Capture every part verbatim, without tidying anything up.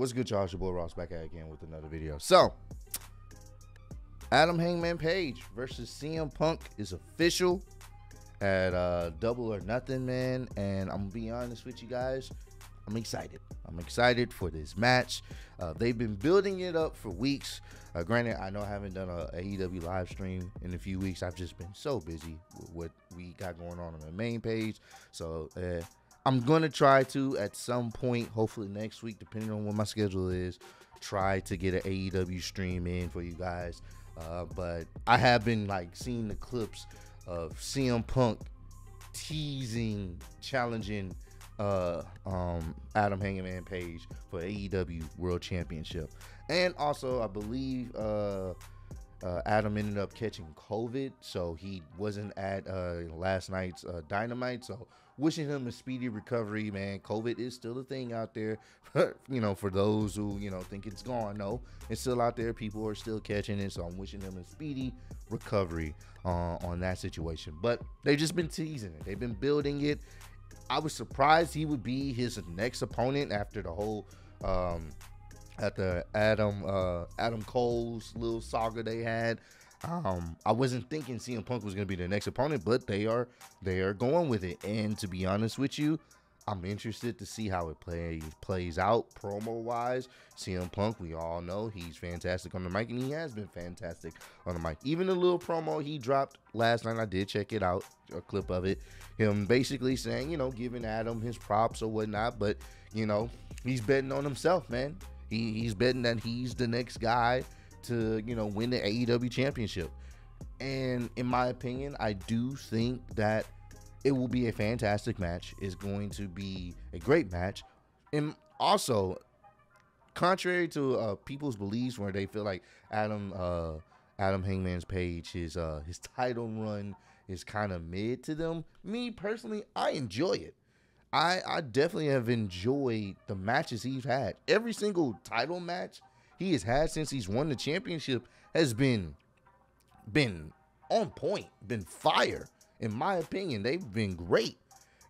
What's good, y'all? It's your boy Ross back at again with another video. So, Adam Hangman Page versus C M Punk is official at uh, Double or Nothing, man. And I'm going to be honest with you guys, I'm excited. I'm excited for this match. Uh, they've been building it up for weeks. Uh, granted, I know I haven't done an A E W live stream in a few weeks. I've just been so busy with what we got going on on the main page. So, uh, I'm going to try to, at some point, hopefully next week, depending on what my schedule is, try to get an A E W stream in for you guys. Uh, but I have been, like, seeing the clips of C M Punk teasing, challenging uh, um, Adam Hangman Page for A E W World Championship. And also, I believe uh, uh, Adam ended up catching COVID, so he wasn't at uh, last night's uh, Dynamite, so wishing him a speedy recovery, man. COVID is still a thing out there, you know, for those who, you know, think it's gone. No, it's still out there. People are still catching it, so I'm wishing them a speedy recovery uh, on that situation. But they've just been teasing it. They've been building it. I was surprised he would be his next opponent after the whole, um, after Adam, uh, Adam Cole's little saga they had. Um, I wasn't thinking C M Punk was going to be the next opponent, but they are they are going with it. And to be honest with you, I'm interested to see how it plays plays out promo-wise. C M Punk, we all know he's fantastic on the mic, and he has been fantastic on the mic. Even the little promo he dropped last night, I did check it out, a clip of it. Him basically saying, you know, giving Adam his props or whatnot, but, you know, he's betting on himself, man. He, he's betting that he's the next guy to, you know, win the A E W championship. And in my opinion, I do think that it will be a fantastic match. It's going to be a great match. And also, contrary to uh, people's beliefs where they feel like Adam uh, Adam Hangman's Page, his, uh, his title run is kind of mid to them, me personally, I enjoy it. I, I definitely have enjoyed the matches he's had. Every single title match he has had since he's won the championship has been been on point, been fire. In my opinion, they've been great.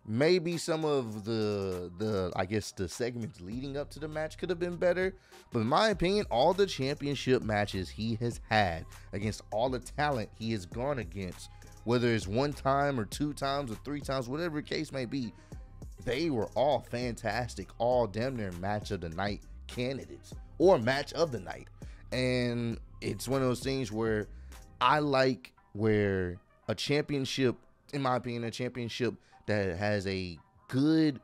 Maybe some of the the I guess the segments leading up to the match could have been better, but in my opinion, all the championship matches he has had against all the talent he has gone against, whether it's one time or two times or three times, whatever the case may be, they were all fantastic, all damn near match of the night candidates or match of the night. And it's one of those things where I like where a championship, in my opinion, a championship that has a good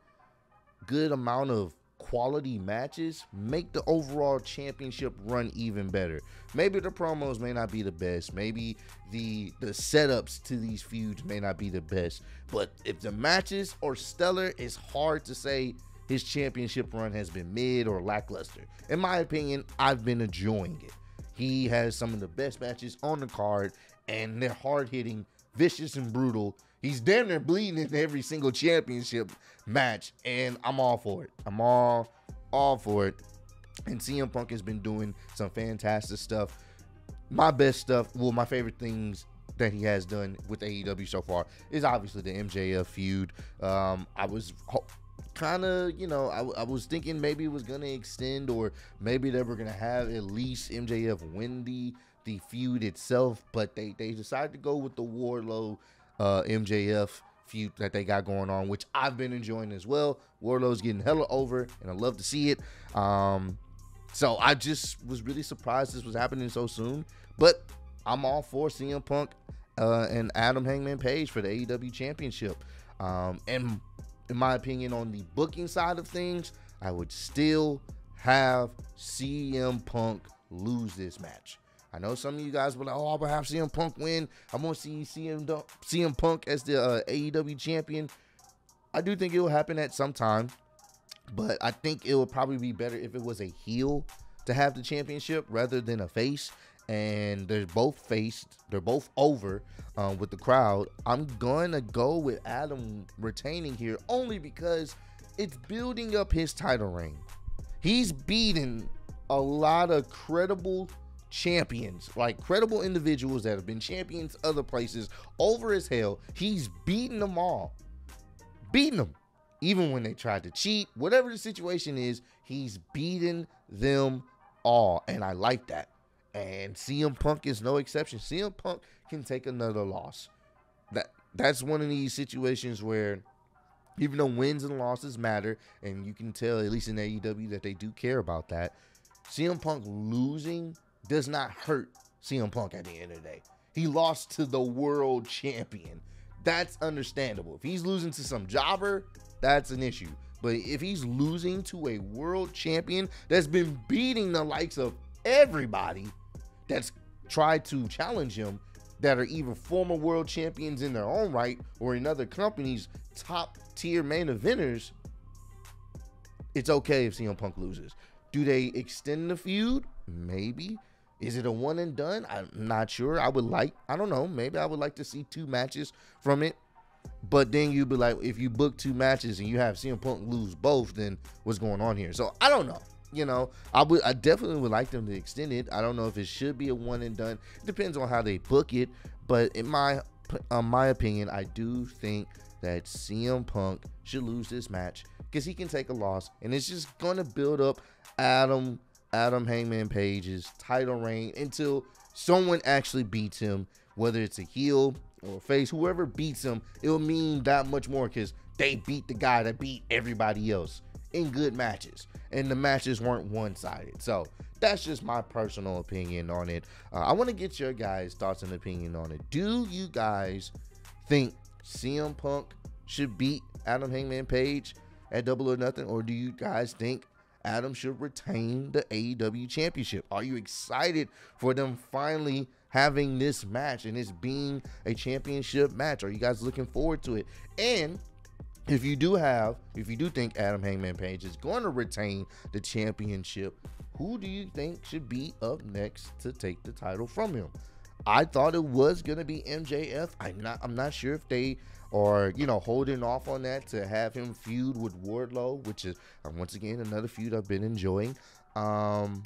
good amount of quality matches make the overall championship run even better. Maybe the promos may not be the best, maybe the the setups to these feuds may not be the best, but if the matches are stellar, it's hard to say his championship run has been mid or lackluster. In my opinion, I've been enjoying it. He has some of the best matches on the card, and they're hard-hitting, vicious, and brutal. He's damn near bleeding in every single championship match, and I'm all for it. I'm all, all for it. And C M Punk has been doing some fantastic stuff. My best stuff, well, my favorite things that he has done with A E W so far is obviously the M J F feud. Um, I was kind of, you know, I, I was thinking maybe it was going to extend, or maybe they were going to have at least M J F win the, the feud itself, but they, they decided to go with the Wardlow uh, M J F feud that they got going on, which I've been enjoying as well. Wardlow's getting hella over, and I love to see it. Um, so I just was really surprised this was happening so soon, but I'm all for C M Punk uh, and Adam Hangman Page for the A E W championship. Um, and in my opinion, on the booking side of things, I would still have C M Punk lose this match. I know some of you guys were like, oh, I'm going to have C M Punk win. I'm going to see C M, C M Punk as the uh, A E W champion. I do think it will happen at some time, but I think it would probably be better if it was a heel to have the championship rather than a face. And they're both faced, they're both over um, with the crowd. I'm gonna go with Adam retaining here only because it's building up his title reign. He's beaten a lot of credible champions, like credible individuals that have been champions other places over as hell. He's beaten them all, beating them. Even when they tried to cheat, whatever the situation is, He's beating them all, and I like that. And C M Punk is no exception. C M Punk can take another loss. That that's one of these situations where even though wins and losses matter, and you can tell, at least in A E W, that they do care about that, C M Punk losing does not hurt C M Punk at the end of the day. He lost to the world champion. That's understandable. If he's losing to some jobber, that's an issue. But if he's losing to a world champion that's been beating the likes of everybody that's tried to challenge him, that are either former world champions in their own right or in other companies, top tier main eventers, it's okay if C M Punk loses. Do they extend the feud? Maybe. Is it a one and done? I'm not sure. I would like, I don't know, maybe I would like to see two matches from it. But then you'd be like, if you book two matches and you have C M Punk lose both, then what's going on here? So I don't know. You know, I would, I definitely would like them to extend it. I don't know if it should be a one and done. It depends on how they book it. But in my, uh, my opinion, I do think that C M Punk should lose this match because he can take a loss, and it's just gonna build up Adam Adam Hangman Page's title reign until someone actually beats him, whether it's a heel or face. Whoever beats him, it'll mean that much more because they beat the guy that beat everybody else in good matches, and the matches weren't one-sided. So that's just my personal opinion on it. uh, I want to get your guys' thoughts and opinion on it. Do you guys think C M Punk should beat Adam Hangman Page at Double or Nothing, or do you guys think Adam should retain the A E W championship? Are you excited for them finally having this match and it's being a championship match? Are you guys looking forward to it? And if you do have, if you do think Adam Hangman Page is going to retain the championship, who do you think should be up next to take the title from him? I thought it was going to be M J F. I'm not, I'm not sure if they are, you know, holding off on that to have him feud with Wardlow, which is, once again, another feud I've been enjoying. Um,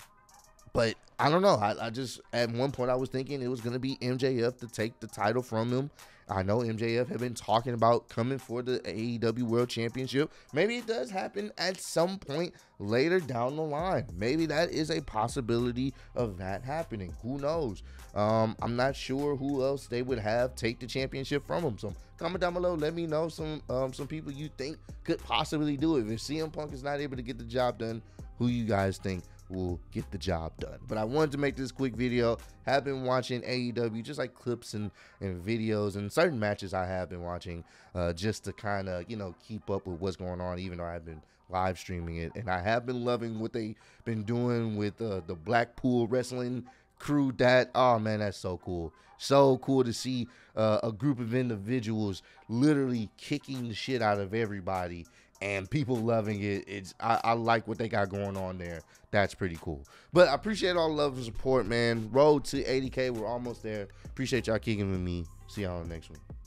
but I don't know. I, I just, at one point, I was thinking it was going to be M J F to take the title from him. I know M J F have been talking about coming for the A E W World Championship. Maybe it does happen at some point later down the line. Maybe that is a possibility of that happening. Who knows? Um, I'm not sure who else they would have take the championship from them. So comment down below. Let me know some um, some people you think could possibly do it. If C M Punk is not able to get the job done, who you guys think will get the job done? But I wanted to make this quick video. Have been watching A E W, just like clips and, and videos and certain matches I have been watching, uh, just to kind of, you know, keep up with what's going on, even though I've been live streaming it. And I have been loving what they've been doing with uh, the Blackpool Wrestling Crew. That, oh man, that's so cool. So cool to see uh, a group of individuals literally kicking the shit out of everybody, and people loving it. It's I, I like what they got going on there. That's pretty cool. But I appreciate all love and support, man. Road to eighty K. We're almost there. Appreciate y'all kicking with me. See y'all on the next one.